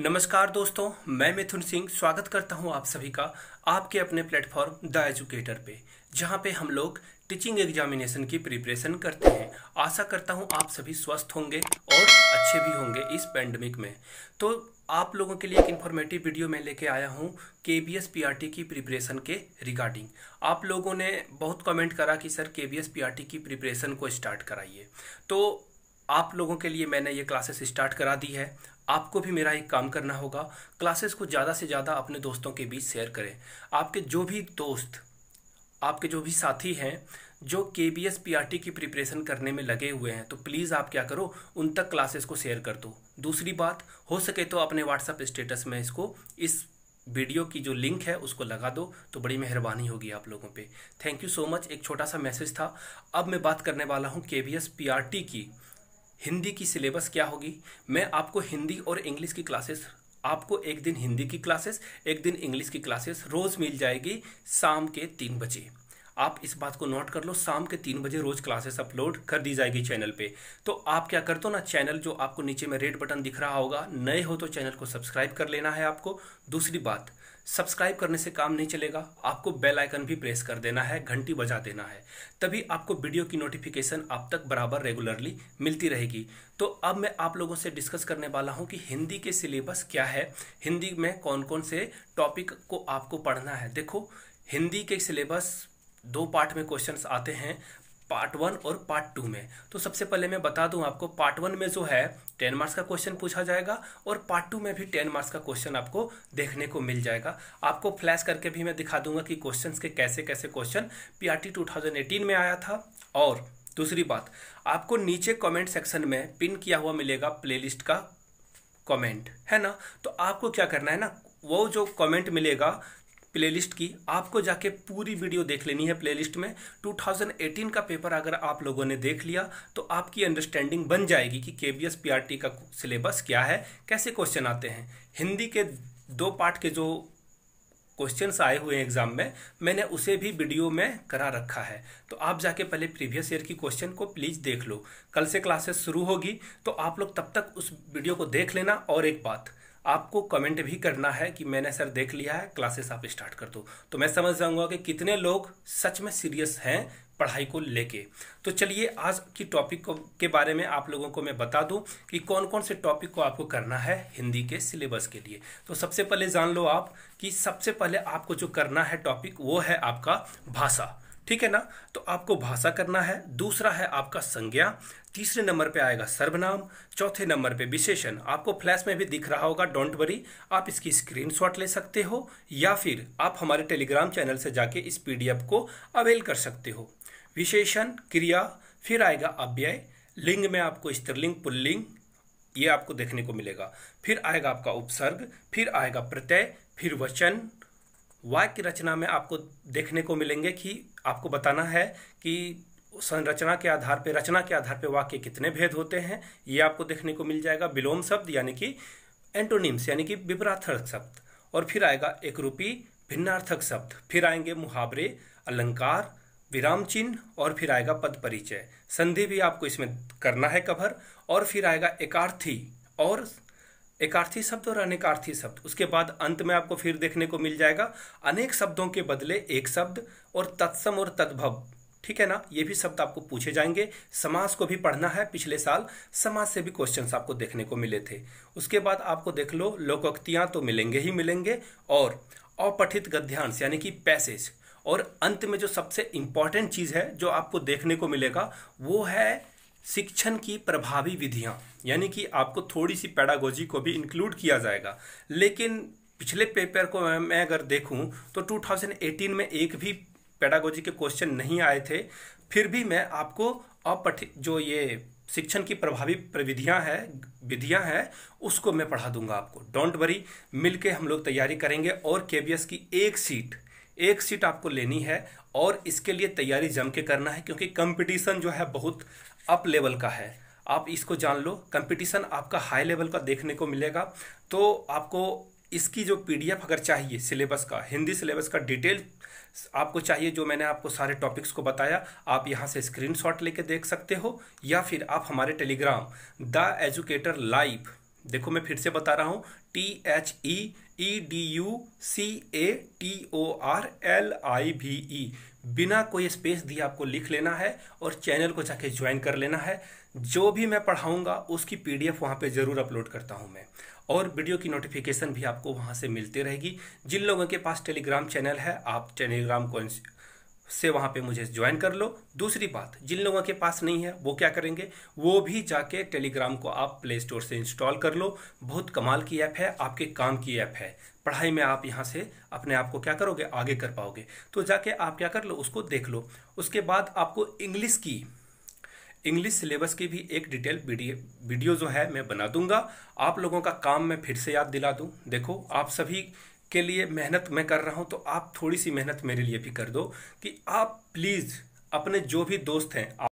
नमस्कार दोस्तों, मैं मिथुन सिंह स्वागत करता हूं आप सभी का आपके अपने प्लेटफॉर्म द एजुकेटर पे, जहां पे हम लोग टीचिंग एग्जामिनेशन की प्रिपरेशन करते हैं। आशा करता हूं आप सभी स्वस्थ होंगे और अच्छे भी होंगे इस पैंडमिक में। तो आप लोगों के लिए एक इन्फॉर्मेटिव वीडियो मैं लेके आया हूं KBS PRT की प्रिपरेशन के रिगार्डिंग। आप लोगों ने बहुत कमेंट करा कि सर KBS PRT की प्रिपरेशन को स्टार्ट कराइए, तो आप लोगों के लिए मैंने ये क्लासेस स्टार्ट करा दी है। आपको भी मेरा एक काम करना होगा, क्लासेस को ज़्यादा से ज़्यादा अपने दोस्तों के बीच शेयर करें। आपके जो भी दोस्त, आपके जो भी साथी हैं जो KBS PRT की प्रिपरेशन करने में लगे हुए हैं, तो प्लीज़ आप क्या करो, उन तक क्लासेस को शेयर कर दो। दूसरी बात, हो सके तो अपने व्हाट्सएप स्टेटस में इसको, इस वीडियो की जो लिंक है उसको लगा दो, तो बड़ी मेहरबानी होगी आप लोगों पे। थैंक यू सो मच, एक छोटा सा मैसेज था। अब मैं बात करने वाला हूँ KBS PRT की हिंदी की सिलेबस क्या होगी। मैं आपको हिंदी और इंग्लिश की क्लासेस, आपको एक दिन हिंदी की क्लासेस, एक दिन इंग्लिश की क्लासेस रोज़ मिल जाएगी शाम के 3 बजे। आप इस बात को नोट कर लो, शाम के 3 बजे रोज़ क्लासेस अपलोड कर दी जाएगी चैनल पे। तो आप क्या कर दो ना, चैनल जो आपको नीचे में रेड बटन दिख रहा होगा, नए हो तो चैनल को सब्सक्राइब कर लेना है आपको। दूसरी बात, सब्सक्राइब करने से काम नहीं चलेगा, आपको बेल आइकन भी प्रेस कर देना है, घंटी बजा देना है, तभी आपको वीडियो की नोटिफिकेशन आप तक बराबर रेगुलरली मिलती रहेगी। तो अब मैं आप लोगों से डिस्कस करने वाला हूं कि हिंदी के सिलेबस क्या है, हिंदी में कौन कौन से टॉपिक को आपको पढ़ना है। देखो, हिंदी के सिलेबस 2 पार्ट में क्वेश्चंस आते हैं, पार्ट 1 और पार्ट 2 में। तो सबसे पहले मैं बता दूं आपको, पार्ट 1 में जो है 10 मार्क्स का क्वेश्चन पूछा जाएगा और पार्ट 2 में भी 10 मार्क्स का क्वेश्चन आपको देखने को मिल जाएगा। आपको फ्लैश करके भी मैं दिखा दूंगा कि क्वेश्चंस के कैसे कैसे क्वेश्चन PRT 2018 में आया था। और दूसरी बात, आपको नीचे कॉमेंट सेक्शन में पिन किया हुआ मिलेगा प्लेलिस्ट का कॉमेंट, है ना। तो आपको क्या करना है ना, वो जो कॉमेंट मिलेगा प्लेलिस्ट की, आपको जाके पूरी वीडियो देख लेनी है प्लेलिस्ट में। 2018 का पेपर अगर आप लोगों ने देख लिया तो आपकी अंडरस्टैंडिंग बन जाएगी कि KBS PRT का सिलेबस क्या है, कैसे क्वेश्चन आते हैं। हिंदी के 2 पार्ट के जो क्वेश्चंस आए हुए हैं एग्जाम में, मैंने उसे भी वीडियो में करा रखा है। तो आप जाके पहले प्रीवियस ईयर की क्वेश्चन को प्लीज़ देख लो। कल से क्लासेस शुरू होगी, तो आप लोग तब तक उस वीडियो को देख लेना। और एक बात, आपको कमेंट भी करना है कि मैंने सर देख लिया है, क्लासेस आप स्टार्ट कर दो, तो मैं समझ जाऊंगा कि कितने लोग सच में सीरियस हैं पढ़ाई को लेके। तो चलिए, आज की टॉपिक के बारे में आप लोगों को मैं बता दूं कि कौन कौन से टॉपिक को आपको करना है हिंदी के सिलेबस के लिए। तो सबसे पहले जान लो आप कि सबसे पहले आपको जो करना है टॉपिक, वो है आपका भाषा, ठीक है ना। तो आपको भाषा करना है। दूसरा है आपका संज्ञा, तीसरे नंबर पे आएगा सर्वनाम, चौथे नंबर पे विशेषण। आपको फ्लैश में भी दिख रहा होगा, डोंट वरी, आप इसकी स्क्रीनशॉट ले सकते हो या फिर आप हमारे टेलीग्राम चैनल से जाके इस PDF को अवेल कर सकते हो। विशेषण, क्रिया, फिर आएगा अव्यय, लिंग में आपको स्त्रीलिंग, पुल्लिंग, ये आपको देखने को मिलेगा। फिर आएगा आपका उपसर्ग, फिर आएगा प्रत्यय, फिर वचन। वाक्य रचना में आपको देखने को मिलेंगे कि आपको बताना है कि संरचना के आधार पे, रचना के आधार पे वाक्य कितने भेद होते हैं, ये आपको देखने को मिल जाएगा। विलोम शब्द यानी कि एंटोनिम्स, यानी कि विपरीतार्थक शब्द। और फिर आएगा एकरूपी, भिन्नार्थक शब्द। फिर आएंगे मुहावरे, अलंकार, विराम चिन्ह, और फिर आएगा पद परिचय, संधि भी आपको इसमें करना है कवर। और फिर आएगा एकार्थी, और एकार्थी शब्द और अनेकार्थी शब्द। उसके बाद अंत में आपको फिर देखने को मिल जाएगा अनेक शब्दों के बदले एक शब्द, और तत्सम और तद्भव, ठीक है ना, ये भी शब्द आपको पूछे जाएंगे। समास को भी पढ़ना है, पिछले साल समास से भी क्वेश्चंस आपको देखने को मिले थे। उसके बाद आपको देख लो, लोकोक्तियां तो मिलेंगे ही मिलेंगे, और अपठित गद्यांश यानी कि पैसेज। और अंत में जो सबसे इम्पॉर्टेंट चीज़ है जो आपको देखने को मिलेगा, वो है शिक्षण की प्रभावी विधियां, यानी कि आपको थोड़ी सी पेडागोजी को भी इंक्लूड किया जाएगा। लेकिन पिछले पेपर को मैं अगर देखूं तो 2018 में एक भी पेडागोजी के क्वेश्चन नहीं आए थे। फिर भी मैं आपको अपठित जो ये शिक्षण की प्रभावी प्रविधियां हैं, विधियां हैं, उसको मैं पढ़ा दूंगा आपको। डोंट वरी, मिलके हम लोग तैयारी करेंगे। और KBS की एक सीट आपको लेनी है, और इसके लिए तैयारी जम के करना है, क्योंकि कंपटीशन जो है बहुत अप लेवल का है। आप इसको जान लो, कंपटीशन आपका हाई लेवल का देखने को मिलेगा। तो आपको इसकी जो PDF अगर चाहिए सिलेबस का, हिंदी सिलेबस का डिटेल आपको चाहिए, जो मैंने आपको सारे टॉपिक्स को बताया, आप यहाँ से स्क्रीनशॉट लेके देख सकते हो, या फिर आप हमारे टेलीग्राम द एजुकेटर लाइव देखो मैं फिर से बता रहा हूँ, THEEDUCATORLIVE बिना कोई स्पेस दिए आपको लिख लेना है और चैनल को जाके ज्वाइन कर लेना है। जो भी मैं पढ़ाऊँगा उसकी PDF वहाँ पे ज़रूर अपलोड करता हूँ मैं, और वीडियो की नोटिफिकेशन भी आपको वहाँ से मिलती रहेगी। जिन लोगों के पास टेलीग्राम चैनल है आप टेलीग्राम को से वहाँ पे मुझे ज्वाइन कर लो। दूसरी बात, जिन लोगों के पास नहीं है वो क्या करेंगे, वो भी जाके टेलीग्राम को आप प्ले स्टोर से इंस्टॉल कर लो। बहुत कमाल की ऐप है, आपके काम की ऐप है, पढ़ाई में आप यहाँ से अपने आप को क्या करोगे, आगे कर पाओगे। तो जाके आप क्या कर लो, उसको देख लो। उसके बाद आपको इंग्लिश सिलेबस की भी एक डिटेल वीडियो जो है मैं बना दूंगा। आप लोगों का काम मैं फिर से याद दिला दूँ, देखो आप सभी के लिए मेहनत मैं कर रहा हूं, तो आप थोड़ी सी मेहनत मेरे लिए भी कर दो कि आप प्लीज़ अपने जो भी दोस्त हैं